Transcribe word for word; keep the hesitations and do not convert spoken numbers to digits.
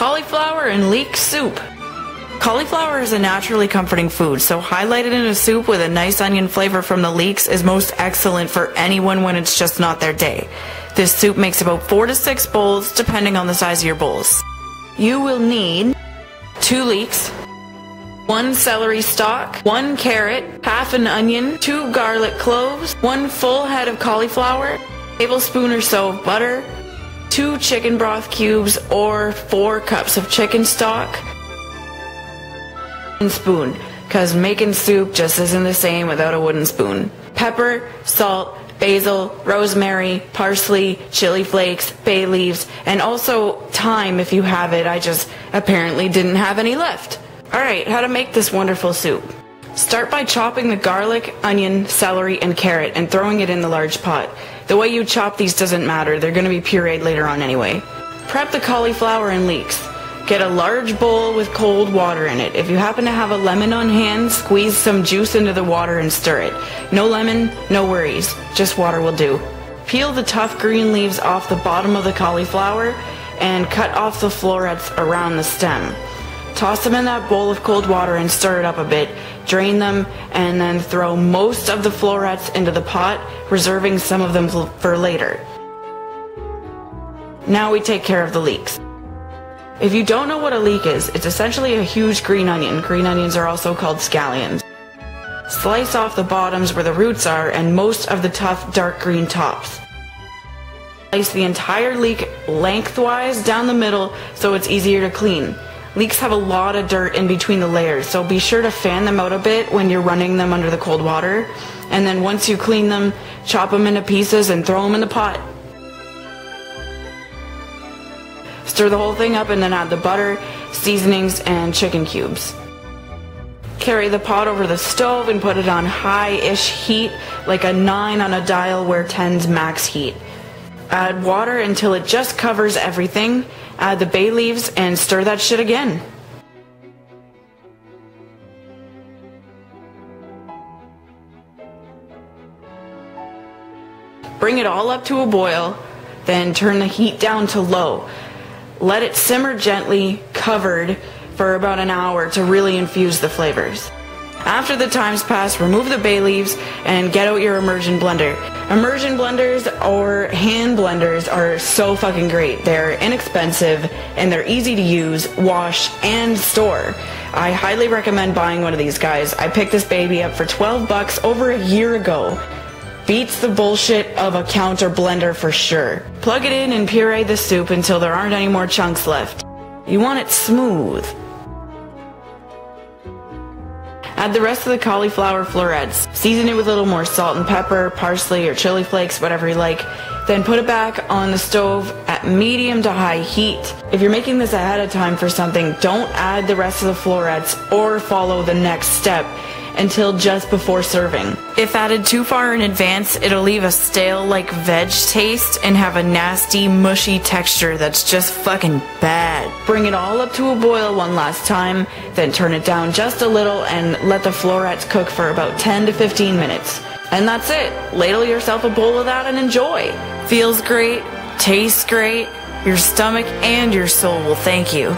Cauliflower and leek soup. Cauliflower is a naturally comforting food, so highlighted in a soup with a nice onion flavor from the leeks is most excellent for anyone when it's just not their day. This soup makes about four to six bowls, depending on the size of your bowls. You will need two leeks, one celery stalk, one carrot, half an onion, two garlic cloves, one full head of cauliflower, a tablespoon or so of butter, two chicken broth cubes or four cups of chicken stock, and spoon, because making soup just isn't the same without a wooden spoon. Pepper, salt, basil, rosemary, parsley, chili flakes, bay leaves, and also thyme if you have it. I just apparently didn't have any left. Alright, how to make this wonderful soup. Start by chopping the garlic, onion, celery, and carrot and throwing it in the large pot. The way you chop these doesn't matter, they're going to be pureed later on anyway. Prep the cauliflower and leeks. Get a large bowl with cold water in it. If you happen to have a lemon on hand, squeeze some juice into the water and stir it. No lemon, no worries. Just water will do. Peel the tough green leaves off the bottom of the cauliflower and cut off the florets around the stem. Toss them in that bowl of cold water and stir it up a bit. Drain them and then throw most of the florets into the pot, reserving some of them for later. Now we take care of the leeks. If you don't know what a leek is, it's essentially a huge green onion. Green onions are also called scallions. Slice off the bottoms where the roots are and most of the tough dark green tops. Slice the entire leek lengthwise down the middle so it's easier to clean. Leeks have a lot of dirt in between the layers, so be sure to fan them out a bit when you're running them under the cold water. And then once you clean them, chop them into pieces and throw them in the pot. Stir the whole thing up and then add the butter, seasonings, and chicken cubes. Carry the pot over the stove and put it on high-ish heat, like a nine on a dial where ten's max heat. Add water until it just covers everything. Add the bay leaves and stir that shit again. Bring it all up to a boil, then turn the heat down to low. Let it simmer gently, covered, for about an hour to really infuse the flavors. After the time's passed, remove the bay leaves and get out your immersion blender. Immersion blenders or hand blenders are so fucking great. They're inexpensive and they're easy to use, wash, and store. I highly recommend buying one of these guys. I picked this baby up for twelve bucks over a year ago. Beats the bullshit of a counter blender for sure. Plug it in and puree the soup until there aren't any more chunks left. You want it smooth. Add the rest of the cauliflower florets. Season it with a little more salt and pepper, parsley or chili flakes, whatever you like. Then put it back on the stove at medium to high heat. If you're making this ahead of time for something, don't add the rest of the florets or follow the next step until just before serving. If added too far in advance, it'll leave a stale like veg taste and have a nasty mushy texture that's just fucking bad. Bring it all up to a boil one last time, then turn it down just a little and let the florets cook for about ten to fifteen minutes. And that's it. Ladle yourself a bowl of that and enjoy. Feels great, tastes great, your stomach and your soul will thank you.